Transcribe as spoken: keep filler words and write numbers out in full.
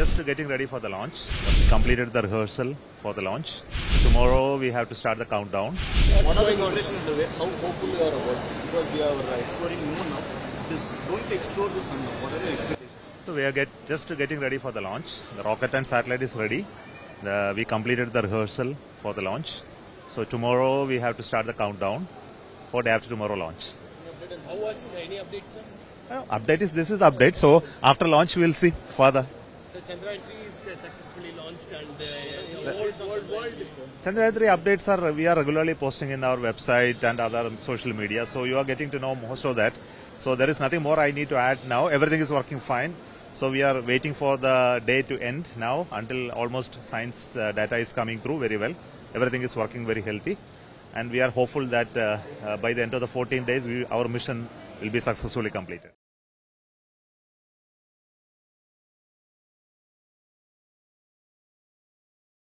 just getting ready for the launch. We completed the rehearsal for the launch. Tomorrow we have to start the countdown. One of the conditions is how hopeful you are about, because we are exploring more now. This, going to explore this now. What are your expectations? So we are get, just getting ready for the launch. The rocket and satellite is ready. The, we completed the rehearsal for the launch. So tomorrow we have to start the countdown for day after tomorrow launch. How was it? Any updates, sir? Uh, update is, this is the update. So after launch we will see further. So Chandrayaan three is successfully launched and uh, world, world, world. Chandrayaan three updates are, we are regularly posting in our website and other social media. So you are getting to know most of that. So there is nothing more I need to add now. Everything is working fine. So we are waiting for the day to end now until almost science uh, data is coming through very well. Everything is working very healthy. And we are hopeful that uh, uh, by the end of the fourteen days, we, our mission will be successfully completed.